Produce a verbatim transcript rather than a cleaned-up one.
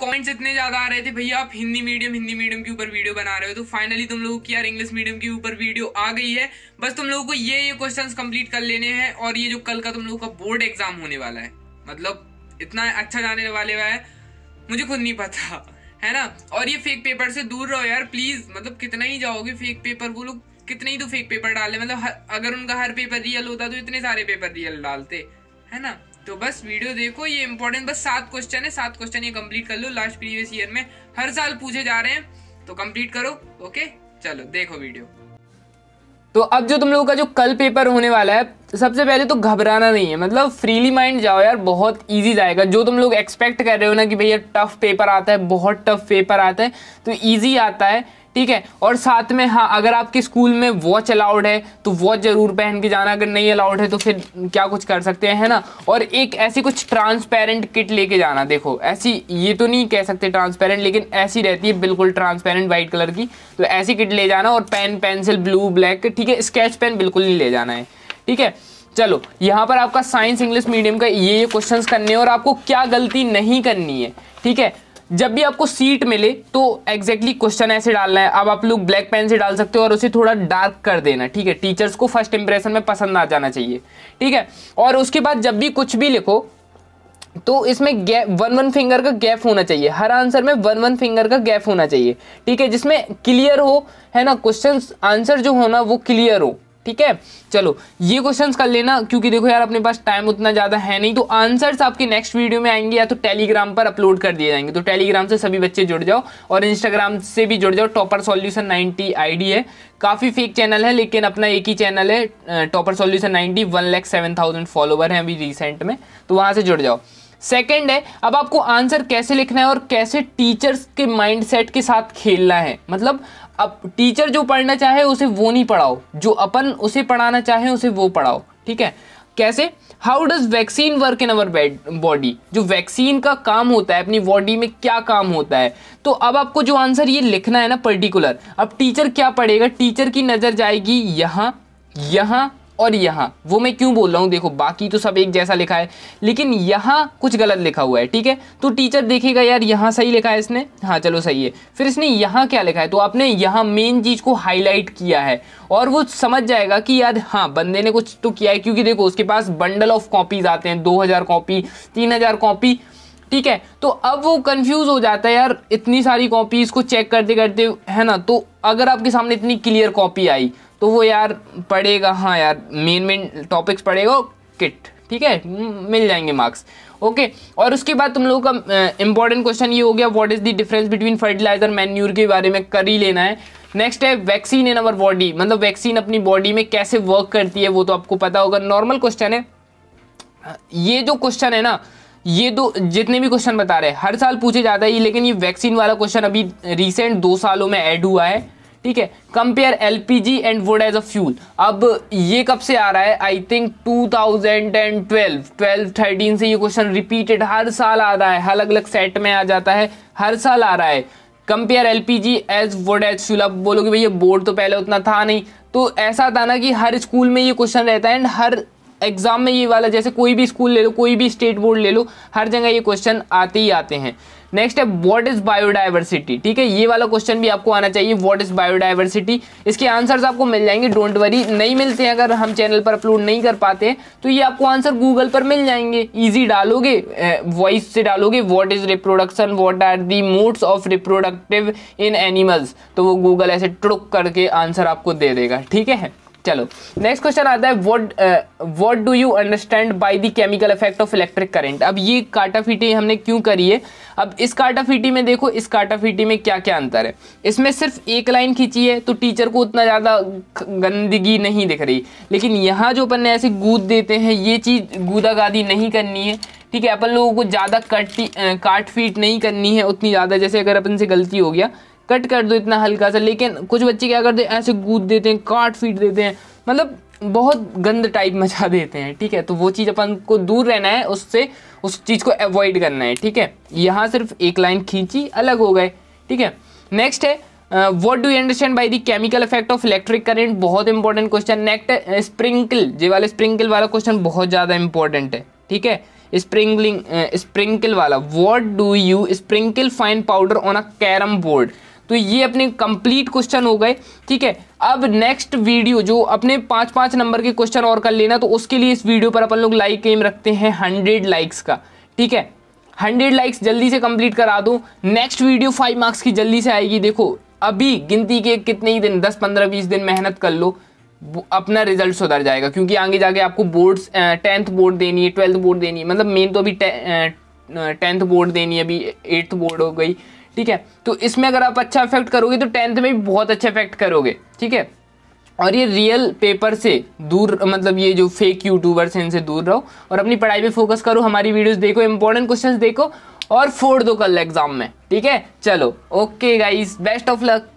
Comments इतने ज्यादा आ रहे थे, भैया आप हिंदी मीडियम हिंदी मीडियम के ऊपर वीडियो बना रहे हो, तो फाइनली तुम लोगों की यार इंग्लिश मीडियम के ऊपर वीडियो आ गई है। बस तुम लोगों को ये ये क्वेश्चंस कंप्लीट कर लेने हैं, और ये जो कल का तुम लोगों का बोर्ड एग्जाम होने वाला है, मतलब इतना अच्छा जाने वाले हुआ है, मुझे खुद नहीं पता है ना। और ये फेक पेपर से दूर रहो यार प्लीज, मतलब कितना ही जाओगे फेक पेपर, वो लोग कितने ही तो फेक पेपर डाले, मतलब अगर उनका हर पेपर रियल होता तो इतने सारे पेपर रियल डालते, है ना। तो बस वीडियो देखो, ये इम्पोर्टेंट, बस सात क्वेश्चन है, सात क्वेश्चन ये कंप्लीट कर लो, लास्ट प्रीवियस ईयर में हर साल पूछे जा रहे हैं, तो कंप्लीट करो। ओके चलो देखो वीडियो। तो अब जो तुम लोगों का जो कल पेपर होने वाला है, सबसे पहले तो घबराना नहीं है, मतलब फ्रीली माइंड जाओ यार, बहुत ईजी जाएगा। जो तुम लोग एक्सपेक्ट कर रहे हो ना कि भैया टफ पेपर आता है, बहुत टफ पेपर आता है, तो ईजी आता है, ठीक है। और साथ में हाँ, अगर आपके स्कूल में वॉच अलाउड है तो वॉच ज़रूर पहन के जाना, अगर नहीं अलाउड है तो फिर क्या कुछ कर सकते हैं, है ना। और एक ऐसी कुछ ट्रांसपेरेंट किट लेके जाना, देखो ऐसी, ये तो नहीं कह सकते ट्रांसपेरेंट, लेकिन ऐसी रहती है बिल्कुल ट्रांसपेरेंट वाइट कलर की, तो ऐसी किट ले जाना। और पेन पेंसिल ब्लू ब्लैक, ठीक है, स्केच पेन बिल्कुल नहीं ले जाना है, ठीक है। चलो यहाँ पर आपका साइंस इंग्लिश मीडियम का ये ये क्वेश्चंस करने हैं, और आपको क्या गलती नहीं करनी है, ठीक है। जब भी आपको सीट मिले तो एग्जैक्टली क्वेश्चन ऐसे डालना है। अब आप लोग ब्लैक पेन से डाल सकते हो, और उसे थोड़ा डार्क कर देना, ठीक है, टीचर्स को फर्स्ट इंप्रेशन में पसंद आ जाना चाहिए, ठीक है। और उसके बाद जब भी कुछ भी लिखो तो इसमें गैप, वन वन फिंगर का गैप होना चाहिए, हर आंसर में वन वन फिंगर का गैप होना चाहिए, ठीक है, जिसमें क्लियर हो, है ना, क्वेश्चन आंसर जो होना वो क्लियर हो, ठीक है। चलो ये क्वेश्चंस कर लेना, क्योंकि देखो यार अपने पास टाइम उतना ज़्यादा है नहीं, तो आंसर्स आपके नेक्स्ट वीडियो में आएंगे या तो टेलीग्राम पर अपलोड कर दिए जाएंगे, तो टेलीग्राम से सभी बच्चे जुड़ जाओ, और इंस्टाग्राम से भी जुड़ जाओ, टॉपर सॉल्यूशन नाइन्टी आईडी है, काफ़ी फेक चैनल है, लेकिन अपना एक ही चैनल है topper solution ninety, one lakh seven thousand follower हैं अभी रिसेंट में, तो वहाँ से जुड़ जाओ। सेकेंड है, अब आपको आंसर कैसे लिखना है और कैसे टीचर्स के माइंडसेट के साथ खेलना है, मतलब अब टीचर जो पढ़ना चाहे उसे वो नहीं पढ़ाओ, जो अपन उसे पढ़ाना चाहे उसे वो पढ़ाओ, ठीक है। कैसे, how does vaccine work in our body, जो वैक्सीन का काम होता है अपनी बॉडी में क्या काम होता है। तो अब आपको जो आंसर ये लिखना है ना पर्टिकुलर, अब टीचर क्या पढ़ेगा, टीचर की नज़र जाएगी यहाँ यहाँ और यहाँ, वो मैं क्यों बोल रहा हूँ, देखो बाकी तो सब एक जैसा लिखा है, लेकिन यहाँ कुछ गलत लिखा हुआ है, ठीक है। तो टीचर देखेगा यार यहाँ सही लिखा है इसने, हाँ चलो सही है, फिर इसने यहाँ क्या लिखा है, तो आपने यहाँ मेन चीज़ को हाईलाइट किया है, और वो समझ जाएगा कि यार हाँ बंदे ने कुछ तो किया है, क्योंकि देखो उसके पास बंडल ऑफ कॉपीज आते हैं, दो हज़ार कॉपी, तीन हज़ार कॉपी, ठीक है। तो अब वो कंफ्यूज हो जाता है यार, इतनी सारी कॉपीज़ को चेक करते करते, है ना। तो अगर आपके सामने इतनी क्लियर कॉपी आई तो वो यार पढ़ेगा, हाँ यार मेन मेन टॉपिक्स पढ़ेगा, किट, ठीक है, मिल जाएंगे मार्क्स, ओके। और उसके बाद तुम लोगों का इंपॉर्टेंट क्वेश्चन ये हो गया, what is the difference between fertiliser manure, के बारे में कर ही लेना है। नेक्स्ट है वैक्सीन इन अवर बॉडी, मतलब वैक्सीन अपनी बॉडी में कैसे वर्क करती है, वो तो आपको पता होगा, नॉर्मल क्वेश्चन है ये जो क्वेश्चन है ना, ये दो जितने भी क्वेश्चन बता रहे हैं हर साल पूछे जाता है, लेकिन ये वैक्सीन वाला क्वेश्चन अभी रिसेंट दो सालों में ऐड हुआ है, ठीक है। Compare LPG and wood as a fuel, अब ये कब से आ रहा है, I think two thousand twelve, twelve, thirteen से ये क्वेश्चन रिपीटेड हर साल आ रहा है, अलग अलग सेट में आ जाता है, हर साल आ रहा है। Compare LPG as wood as fuel, अब बोलोगे भैया बोर्ड तो पहले उतना था नहीं, तो ऐसा था ना कि हर स्कूल में ये क्वेश्चन रहता है, एंड हर एग्जाम में ये वाला, जैसे कोई भी स्कूल ले लो, कोई भी स्टेट बोर्ड ले लो, हर जगह ये क्वेश्चन आते ही आते हैं। नेक्स्ट है व्हाट इज बायोडाइवर्सिटी, ठीक है, ये वाला क्वेश्चन भी आपको आना चाहिए, व्हाट इज बायोडाइवर्सिटी। इसके आंसर्स आपको मिल जाएंगे, डोंट वरी, नहीं मिलते हैं अगर हम चैनल पर अपलोड नहीं कर पाते हैं तो ये आपको आंसर गूगल पर मिल जाएंगे, ईजी डालोगे, वॉइस से डालोगे what is reproduction, what are the modes of reproductive in animals, तो वो गूगल ऐसे ट्रुक करके आंसर आपको दे देगा, ठीक है। चलो नेक्स्ट क्वेश्चन आता है, what what do you understand by the chemical effect of electric current. अब ये काटाफीटी हमने क्यों करी है, अब इस काटाफीटी में देखो, इस काटाफीटी में क्या क्या अंतर है, इसमें सिर्फ एक लाइन खींची है तो टीचर को उतना ज़्यादा गंदगी नहीं दिख रही, लेकिन यहाँ जो अपन ने ऐसे गूद देते हैं, ये चीज़ गूदागादी नहीं करनी है, ठीक है। अपन लोगों को ज़्यादा कटी काट फीट नहीं करनी है उतनी ज़्यादा, जैसे अगर अपन से गलती हो गया कट कर दो इतना हल्का सा, लेकिन कुछ बच्चे क्या करते हैं ऐसे गूद देते हैं, काट फीट देते हैं, मतलब बहुत गंद टाइप मचा देते हैं, ठीक है। तो वो चीज़ अपन को दूर रहना है, उससे उस चीज़ को अवॉइड करना है, ठीक है। यहाँ सिर्फ एक लाइन खींची, अलग हो गए, ठीक है। नेक्स्ट है what do you understand by the chemical effect of electric current, बहुत इंपॉर्टेंट क्वेश्चन। नेक्स्ट स्प्रिंकल, ये वाले स्प्रिंकल वाला क्वेश्चन बहुत ज़्यादा इंपॉर्टेंट है, ठीक है। स्प्रिंकलिंग स्प्रिंकल वाला, what do you sprinkle fine powder on a carrom board. तो ये अपने कंप्लीट क्वेश्चन हो गए, ठीक है। अब नेक्स्ट वीडियो जो अपने पाँच पाँच नंबर के क्वेश्चन और कर लेना, तो उसके लिए इस वीडियो पर अपन लोग लाइक एम रखते हैं हंड्रेड लाइक्स का, ठीक है। हंड्रेड लाइक्स जल्दी से कंप्लीट करा दो, नेक्स्ट वीडियो फाइव मार्क्स की जल्दी से आएगी। देखो अभी गिनती के कितने ही दिन, दस पंद्रह बीस दिन मेहनत कर लो, अपना रिजल्ट सुधर जाएगा। क्योंकि आगे जाके आपको बोर्ड्स, टेंथ बोर्ड देनी है, ट्वेल्थ बोर्ड देनी है, मतलब मेन तो अभी टेंथ बोर्ड देनी है, अभी एट्थ बोर्ड हो गई, ठीक है। तो इसमें अगर आप अच्छा इफेक्ट करोगे तो टेंथ में भी बहुत अच्छा इफेक्ट करोगे, ठीक है। और ये रियल पेपर से दूर, मतलब ये जो फेक यूट्यूबर्स हैं इनसे दूर रहो और अपनी पढ़ाई पे फोकस करो। हमारी वीडियोस देखो, इंपॉर्टेंट क्वेश्चंस देखो और फोड़ दो कल एग्जाम में, ठीक है। चलो okay guys, best of luck.